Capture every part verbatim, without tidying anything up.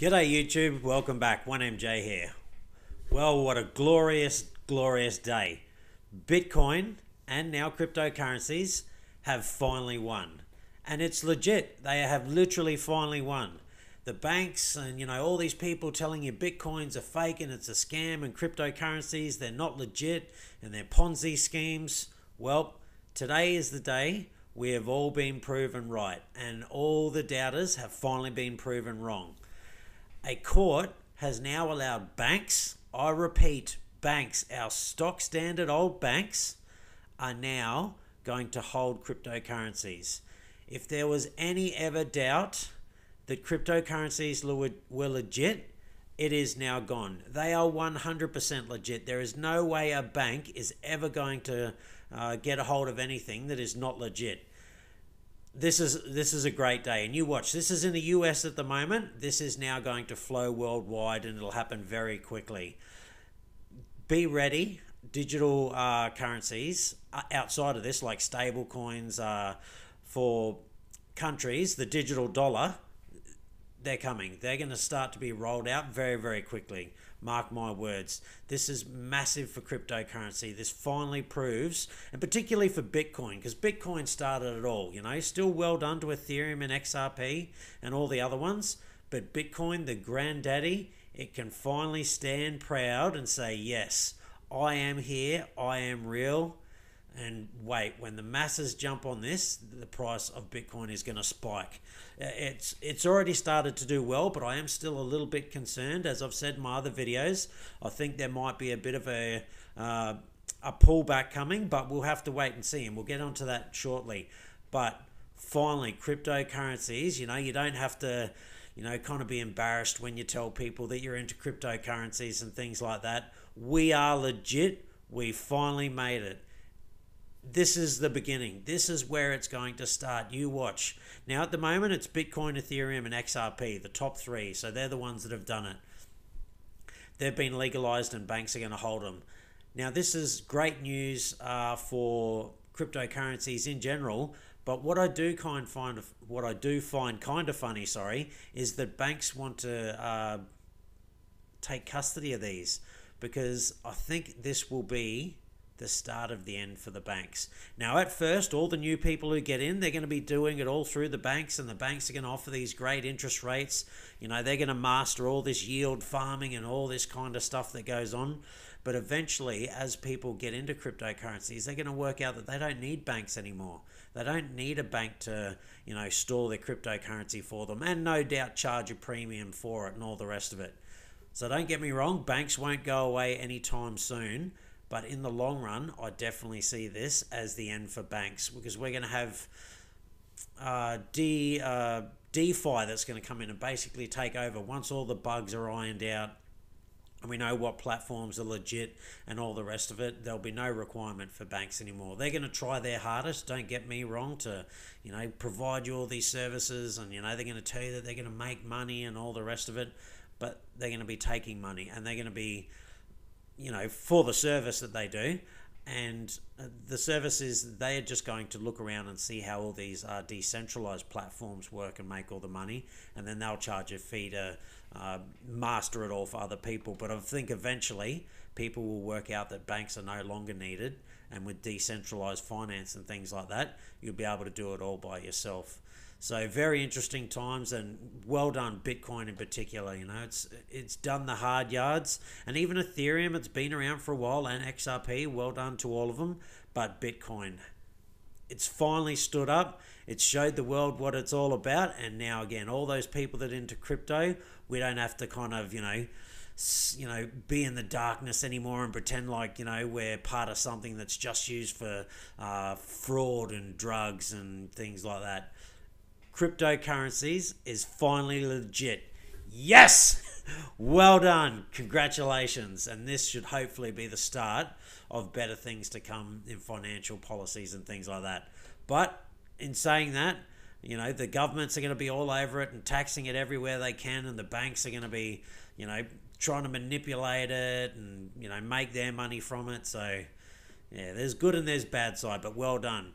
G'day YouTube, welcome back, one M J here. Well, what a glorious, glorious day. Bitcoin and now cryptocurrencies have finally won. And it's legit, they have literally finally won. The banks and, you know, all these people telling you Bitcoin's a fake and it's a scam and cryptocurrencies, they're not legit and they're Ponzi schemes. Well, today is the day we have all been proven right and all the doubters have finally been proven wrong. A court has now allowed banks, I repeat, banks, our stock standard old banks, are now going to hold cryptocurrencies. If there was any ever doubt that cryptocurrencies were legit, it is now gone. They are one hundred percent legit. There is no way a bank is ever going to uh, get a hold of anything that is not legit. This is this is a great day, and you watch. This is in the U S at the moment. This is now going to flow worldwide, and it'll happen very quickly. Be ready. Digital uh, currencies outside of this, like stable coins, uh, for countries, the digital dollar, they're coming. They're going to start to be rolled out very, very quickly. Mark my words. This is massive for cryptocurrency. This finally proves, and particularly for Bitcoin, because Bitcoin started it all, you know, still well done to Ethereum and X R P and all the other ones. But Bitcoin, the granddaddy, it can finally stand proud and say, yes, I am here, I am real. And wait, when the masses jump on this, the price of Bitcoin is going to spike. It's it's already started to do well, but I am still a little bit concerned. As I've said in my other videos, I think there might be a bit of a, uh, a pullback coming, but we'll have to wait and see. And we'll get onto that shortly. But finally, cryptocurrencies, you know, you don't have to, you know, kind of be embarrassed when you tell people that you're into cryptocurrencies and things like that. We are legit. We finally made it. This is the beginning. This is where it's going to start. You watch. Now, at the moment, it's Bitcoin, Ethereum, and X R P, the top three. So they're the ones that have done it. They've been legalized and banks are going to hold them. Now, this is great news uh, for cryptocurrencies in general. But what I do kind of find, what I do find kind of funny, sorry, is that banks want to uh, take custody of these, because I think this will be the start of the end for the banks. Now, at first, all the new people who get in, they're going to be doing it all through the banks, and the banks are going to offer these great interest rates. You know, they're going to master all this yield farming and all this kind of stuff that goes on. But eventually, as people get into cryptocurrencies, they're going to work out that they don't need banks anymore. They don't need a bank to, you know, store their cryptocurrency for them, and no doubt charge a premium for it and all the rest of it. So don't get me wrong, banks won't go away anytime soon. But in the long run, I definitely see this as the end for banks, because we're going to have uh, de, uh, DeFi that's going to come in and basically take over once all the bugs are ironed out and we know what platforms are legit and all the rest of it. There'll be no requirement for banks anymore. They're going to try their hardest, don't get me wrong, to, you know, provide you all these services, and, you know, they're going to tell you that they're going to make money and all the rest of it, but they're going to be taking money, and they're going to be, you know, for the service that they do. And the service is they are just going to look around and see how all these uh, decentralized platforms work and make all the money, and then they'll charge a fee to uh, master it all for other people. But I think eventually people will work out that banks are no longer needed, and with decentralized finance and things like that, you'll be able to do it all by yourself. So very interesting times, and well done Bitcoin in particular. You know, it's it's done the hard yards, and even Ethereum, it's been around for a while, and X R P, well done to all of them. But Bitcoin, it's finally stood up. It showed the world what it's all about. And now again, all those people that are into crypto, we don't have to kind of, you know, you know, be in the darkness anymore and pretend like, you know, we're part of something that's just used for uh, fraud and drugs and things like that. Cryptocurrencies is finally legit. Yes! Well done. Congratulations. And this should hopefully be the start of better things to come in financial policies and things like that. But in saying that, you know, the governments are going to be all over it and taxing it everywhere they can, and the banks are going to be, you know, trying to manipulate it and, you know, make their money from it. So, yeah, there's good and there's bad side, but well done.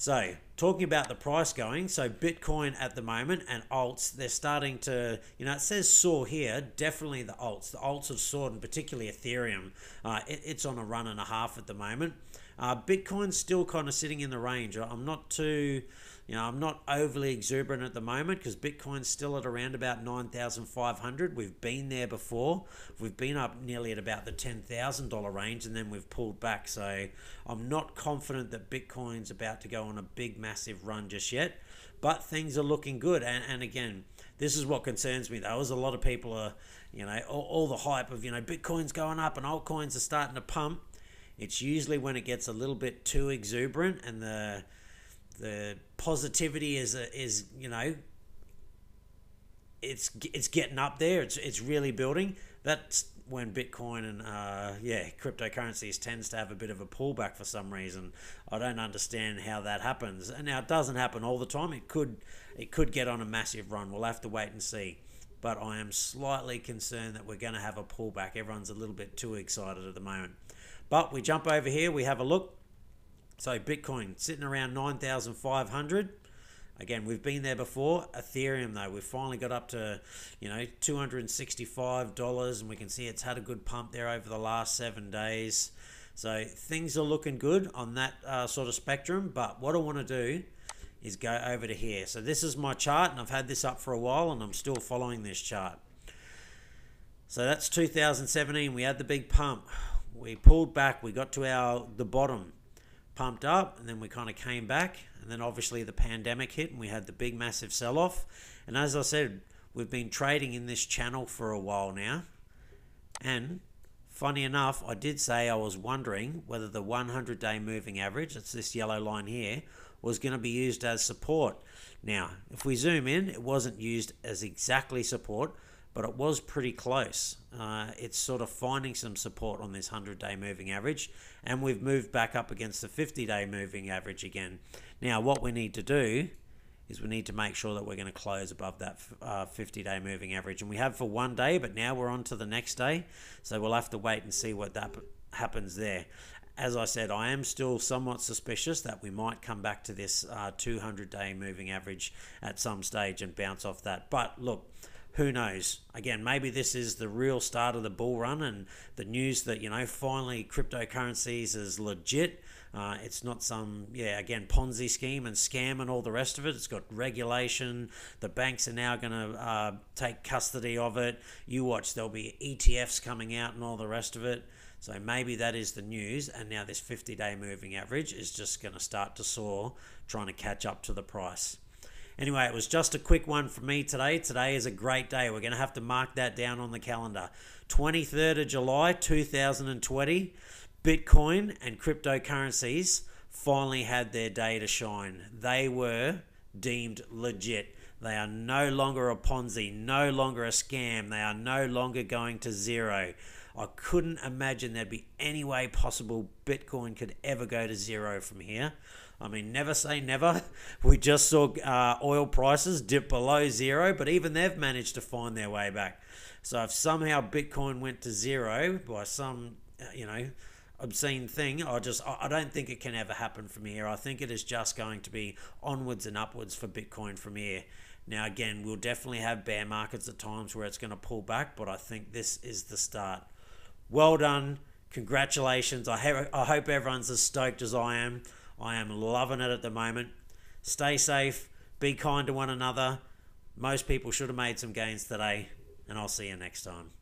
So talking about the price going, so Bitcoin at the moment and alts, they're starting to, you know, it says soar here, definitely the alts. The alts have soared, and particularly Ethereum. Uh, it, it's on a run and a half at the moment. Uh, Bitcoin's still kind of sitting in the range. I'm not too, you know, I'm not overly exuberant at the moment because Bitcoin's still at around about nine thousand five hundred. We've been there before. We've been up nearly at about the ten thousand dollar range and then we've pulled back. So I'm not confident that Bitcoin's about to go on a big, massive run just yet, but things are looking good. And, and again, this is what concerns me though, is a lot of people are, you know, all, all the hype of, you know, Bitcoin's going up and altcoins are starting to pump. It's usually when it gets a little bit too exuberant and the the positivity is is you know it's it's getting up there. It's it's really building. That's when Bitcoin and uh, yeah cryptocurrencies tends to have a bit of a pullback for some reason. I don't understand how that happens. And now it doesn't happen all the time. It could it could get on a massive run. We'll have to wait and see. But I am slightly concerned that we're going to have a pullback. Everyone's a little bit too excited at the moment. But we jump over here, we have a look. So Bitcoin sitting around nine thousand five hundred. Again, we've been there before. Ethereum though, we've finally got up to, you know, two hundred sixty-five dollars, and we can see it's had a good pump there over the last seven days. So things are looking good on that uh, sort of spectrum. But what I want to do is go over to here. So this is my chart, and I've had this up for a while, and I'm still following this chart. So that's two thousand seventeen, we had the big pump. We pulled back, we got to our the bottom, pumped up, and then we kind of came back. And then obviously the pandemic hit and we had the big massive sell-off. And as I said, we've been trading in this channel for a while now. And funny enough, I did say I was wondering whether the one hundred day moving average, that's this yellow line here, was going to be used as support. Now, if we zoom in, it wasn't used as exactly support, but it was pretty close. Uh, it's sort of finding some support on this one hundred day moving average, and we've moved back up against the fifty day moving average again. Now, what we need to do is we need to make sure that we're going to close above that uh, fifty day moving average, and we have for one day, but now we're on to the next day, so we'll have to wait and see what that happens there. As I said, I am still somewhat suspicious that we might come back to this uh, two hundred day moving average at some stage and bounce off that, but look, who knows? Again, maybe this is the real start of the bull run and the news that, you know, finally cryptocurrencies is legit. Uh, it's not some, yeah, again, Ponzi scheme and scam and all the rest of it. It's got regulation. The banks are now going to uh, take custody of it. You watch, there'll be E T Fs coming out and all the rest of it. So maybe that is the news. And now this fifty day moving average is just going to start to soar, trying to catch up to the price. Anyway, it was just a quick one for me today. Today is a great day. We're going to have to mark that down on the calendar. twenty-third of July, two thousand twenty, Bitcoin and cryptocurrencies finally had their day to shine. They were deemed legit. They are no longer a Ponzi, no longer a scam. They are no longer going to zero. I couldn't imagine there'd be any way possible Bitcoin could ever go to zero from here. I mean, never say never. We just saw uh, oil prices dip below zero, but even they've managed to find their way back. So if somehow Bitcoin went to zero by some, you know, obscene thing, I just, I don't think it can ever happen from here. I think it is just going to be onwards and upwards for Bitcoin from here. Now, again, we'll definitely have bear markets at times where it's going to pull back, but I think this is the start. Well done. Congratulations. I, I hope everyone's as stoked as I am. I am loving it at the moment. Stay safe. Be kind to one another. Most people should have made some gains today, and I'll see you next time.